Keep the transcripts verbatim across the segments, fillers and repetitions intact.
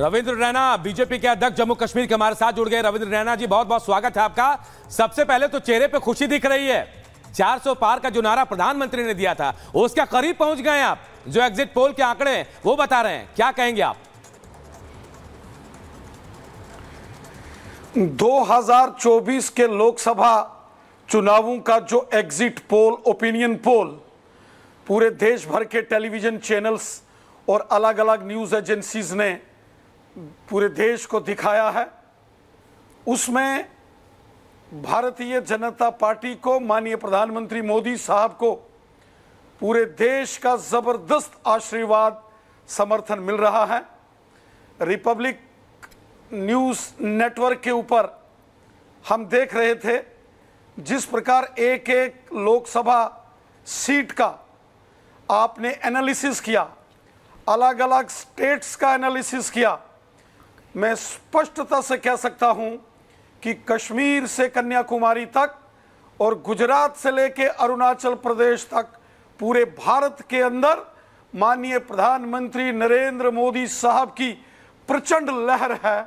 Ravindra Raina BJP के अध्यक्ष जम्मू कश्मीर के हमारे साथ जुड़ गए। रविंद्र रैना जी, बहुत बहुत स्वागत है आपका। सबसे पहले तो चेहरे पे खुशी दिख रही है। चार सौ पार का जो नारा प्रधानमंत्री ने दिया था उसके करीब पहुंच गए आप, जो एग्जिट पोल के आंकड़े हैं वो बता रहे हैं, क्या कहेंगे आप? दो हज़ार चौबीस के लोकसभा चुनावों का जो एग्जिट पोल, ओपिनियन पोल पूरे देश भर के टेलीविजन चैनल्स और अलग अलग न्यूज एजेंसीज ने पूरे देश को दिखाया है, उसमें भारतीय जनता पार्टी को, माननीय प्रधानमंत्री मोदी साहब को पूरे देश का ज़बरदस्त आशीर्वाद, समर्थन मिल रहा है। रिपब्लिक न्यूज़ नेटवर्क के ऊपर हम देख रहे थे जिस प्रकार एक एक लोकसभा सीट का आपने एनालिसिस किया, अलग अलग स्टेट्स का एनालिसिस किया। मैं स्पष्टता से कह सकता हूं कि कश्मीर से कन्याकुमारी तक और गुजरात से लेकर अरुणाचल प्रदेश तक पूरे भारत के अंदर माननीय प्रधानमंत्री नरेंद्र मोदी साहब की प्रचंड लहर है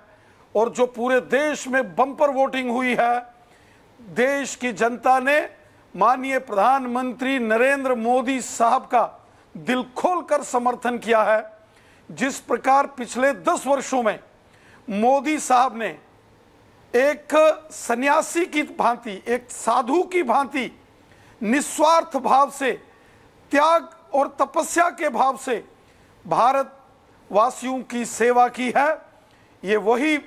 और जो पूरे देश में बम्पर वोटिंग हुई है। देश की जनता ने माननीय प्रधानमंत्री नरेंद्र मोदी साहब का दिल खोलकर समर्थन किया है। जिस प्रकार पिछले दस वर्षों में मोदी साहब ने एक सन्यासी की भांति, एक साधु की भांति निस्वार्थ भाव से, त्याग और तपस्या के भाव से भारतवासियों की सेवा की है, ये वही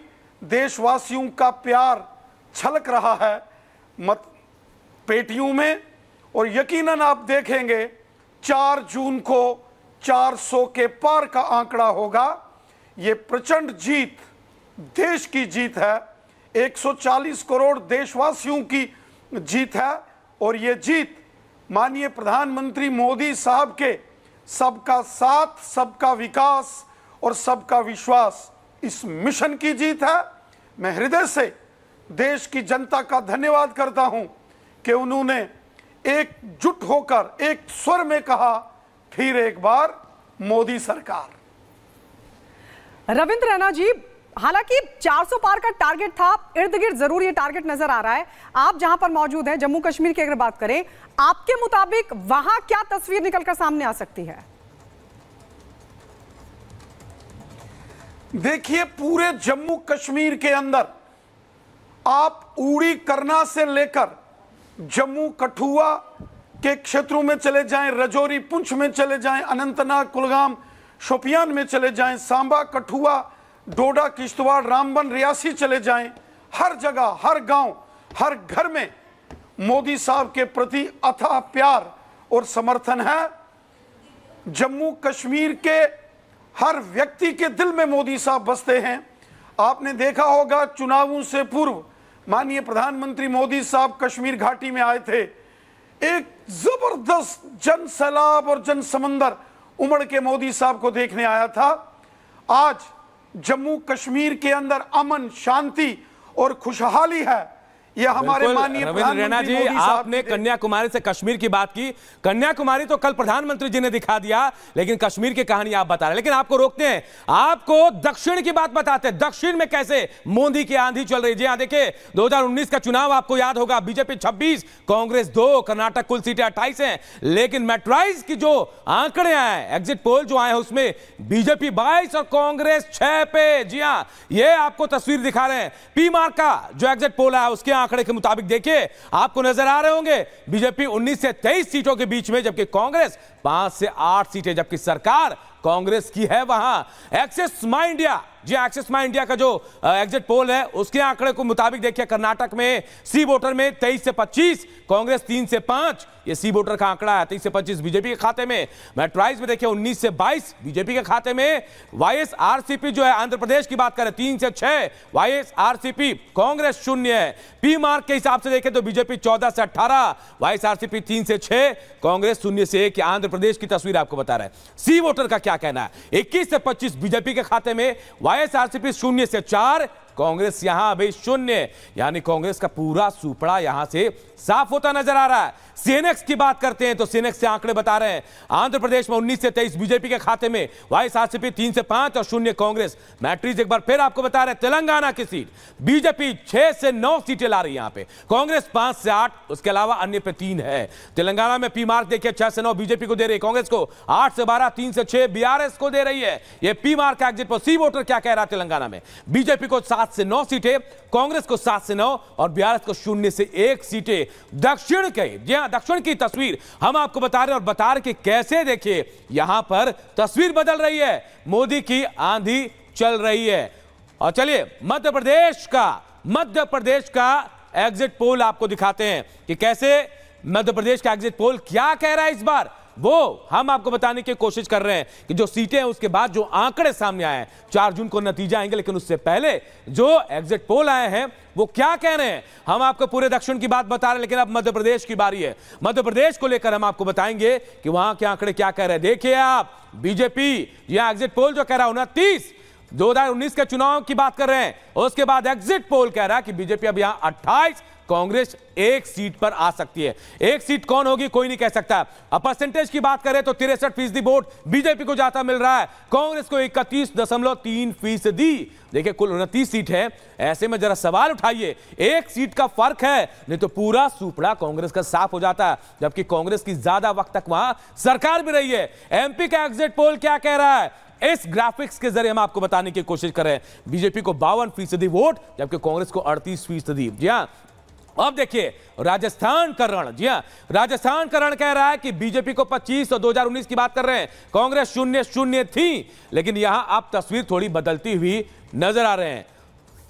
देशवासियों का प्यार छलक रहा है मत पेटियों में। और यकीनन आप देखेंगे चार जून को चार सौ के पार का आंकड़ा होगा। ये प्रचंड जीत देश की जीत है, एक सौ चालीस करोड़ देशवासियों की जीत है और ये जीत माननीय प्रधानमंत्री मोदी साहब के सबका साथ, सबका विकास और सबका विश्वास, इस मिशन की जीत है। मैं हृदय से देश की जनता का धन्यवाद करता हूं कि उन्होंने एकजुट होकर एक स्वर में कहा, फिर एक बार मोदी सरकार। रविंद्र रैना जी, हालांकि चार सौ पार का टारगेट था, इर्द गिर्द जरूर ये टारगेट नजर आ रहा है। आप जहां पर मौजूद हैं, जम्मू कश्मीर की अगर बात करें, आपके मुताबिक वहां क्या तस्वीर निकलकर सामने आ सकती है? देखिए, पूरे जम्मू कश्मीर के अंदर आप उड़ी करना से लेकर जम्मू कठुआ के क्षेत्रों में चले जाएं, रजौरी पुंछ में चले जाएं, अनंतनाग, कुलगाम, शोपियान में चले जाएं, सांबा, कठुआ, डोडा, किश्तवाड़, रामबन, रियासी चले जाएं, हर जगह, हर गांव, हर घर में मोदी साहब के प्रति अथाह प्यार और समर्थन है। जम्मू कश्मीर के हर व्यक्ति के दिल में मोदी साहब बसते हैं। आपने देखा होगा चुनावों से पूर्व माननीय प्रधानमंत्री मोदी साहब कश्मीर घाटी में आए थे, एक जबरदस्त जन सैलाब और जन समंदर उमड़ के मोदी साहब को देखने आया था। आज जम्मू कश्मीर के अंदर अमन, शांति और खुशहाली है। यह हमारे माननीय प्रधानमंत्री रैना जी, आपने कन्याकुमारी से कश्मीर की बात की। कन्याकुमारी तो कल प्रधानमंत्री जी ने दिखा दिया, लेकिन कश्मीर की कहानी आप बता रहे हैं। लेकिन आपको रोकते हैं, आपको दक्षिण की बात बताते हैं। दक्षिण में कैसे मोदी की आंधी चल रही है? जी हाँ, देखिए, दो हजार उन्नीस का चुनाव आपको याद होगा, बीजेपी छब्बीस, कांग्रेस दो, कर्नाटक कुल सीटें अट्ठाईस है। लेकिन मेट्राइज की जो आंकड़े आए, एग्जिट पोल जो आए, उसमें बीजेपी बाईस और कांग्रेस छह पे। जी हाँ, ये आपको तस्वीर दिखा रहे हैं। पी मार्क का जो एग्जिट पोल है उसके आंकड़े के मुताबिक देखिए, आपको नजर आ रहे होंगे बीजेपी उन्नीस से तेईस सीटों के बीच में, जबकि कांग्रेस पांच से आठ सीटें, जबकि सरकार कांग्रेस की है। वहां एक्सिस माई इंडिया, जी एक्सिस माई इंडिया का जो एग्जिट पोल है उसके आंकड़े के मुताबिक देखिए, कर्नाटक में सी वोटर में तेईस से पच्चीस, कांग्रेस तीन से पांच, ये सी वोटर का आंकड़ा है, तेईस से पच्चीस बीजेपी के खाते में। मेट्राइज में देखिए, उन्नीस से बाईस बीजेपी के खाते में। Y S R C P जो है, आंध्र प्रदेश की बात करें, तीन से छह Y S R C P, Congress शून्य है। पी मार्क के हिसाब से देखें तो बीजेपी चौदह से अठारह, Y S R C P तीन से छह, कांग्रेस शून्य से एक, आंध्र प्रदेश की तस्वीर आपको बता रहे हैं। सी वोटर का क्या कहना है, इक्कीस से पच्चीस बीजेपी के खाते में, Y S R C P शून्य से चार, कांग्रेस यहां अभी शून्य, यानी कांग्रेस का पूरा सुपड़ा यहां से साफ होता नजर आ रहा है। सीएनएक्स की बात करते हैं तो सीएनएक्स से आंकड़े बता रहे हैं आंध्र प्रदेश में उन्नीस से तेईस बीजेपी के खाते में, Y S R C P तीन से पांच और शून्य कांग्रेस। मैट्रिक्स एक बार फिर आपको बता रहे हैं, तेलंगाना की सीट बीजेपी छह से नौ सीटें ला रही है, यहाँ पे कांग्रेस पांच से आठ, उसके अलावा अन्य पे तीन है। तेलंगाना में पी मार्क देखिए छह से नौ बीजेपी को दे रही है, कांग्रेस को आठ से बारह, तीन से छह बी आर एस को दे रही है। ये पी मार्क का एग्जिट पोल, सी वोटर क्या कह रहा है, तेलंगाना में बीजेपी को सात से नौ सीटें, कांग्रेस को सात से नौ और बी आर एस को शून्य से एक सीटें। दक्षिण के जी हाँ दक्षिण की तस्वीर हम आपको बता रहे हैं और बता रहे कि कैसे, देखिए यहां पर तस्वीर बदल रही है, मोदी की आंधी चल रही है। और चलिए मध्य प्रदेश का मध्य प्रदेश का एग्जिट पोल आपको दिखाते हैं कि कैसे मध्य प्रदेश का एग्जिट पोल क्या कह रहा है इस बार, वो हम आपको बताने की कोशिश कर रहे हैं कि जो सीटें हैं उसके बाद जो आंकड़े सामने आए हैं, चार जून को नतीजे आएंगे, लेकिन उससे पहले जो एग्जिट पोल आए हैं वो क्या कह रहे हैं, हम आपको पूरे दक्षिण की बात बता रहे हैं। लेकिन अब मध्य प्रदेश की बारी है, मध्य प्रदेश को लेकर हम आपको बताएंगे कि वहां के आंकड़े क्या कह रहे हैं। देखिए आप बीजेपी यहां एग्जिट पोल जो कह रहा है उनतीस दो हजार उन्नीस के चुनाव की बात कर रहे हैं, उसके बाद एग्जिट पोल कह रहा है कि बीजेपी अब यहां अट्ठाईस, कांग्रेस एक सीट पर आ सकती है। एक सीट कौन होगी कोई नहीं कह सकता। अब परसेंटेज की बात करें तो तिरसठ फीसदी वोट बीजेपी को जाता मिल रहा है, कांग्रेस को इकतीस दशमलव तीन फीसदी। देखिए कुल उनतीस सीट है, ऐसे में जरा सवाल उठाइए, एक सीट का फर्क है, नहीं तो पूरा सुपड़ा कांग्रेस का साफ हो जाता है, जबकि कांग्रेस की ज्यादा वक्त तक वहां सरकार भी रही है। एमपी का एग्जिट पोल क्या कह रहा है, इस ग्राफिक्स के जरिए हम आपको बताने की कोशिश कर रहे हैं। बीजेपी को बावन फीसदी वोट, जबकि कांग्रेस को अड़तीस फीसदी। जी हाँ अब देखिए राजस्थान का रण, जी हाँ राजस्थान का रण कह रहा है कि बीजेपी को पच्चीस और दो हजार उन्नीस की बात कर रहे हैं, कांग्रेस शून्य शून्य थी, लेकिन यहां आप तस्वीर थोड़ी बदलती हुई नजर आ रहे हैं।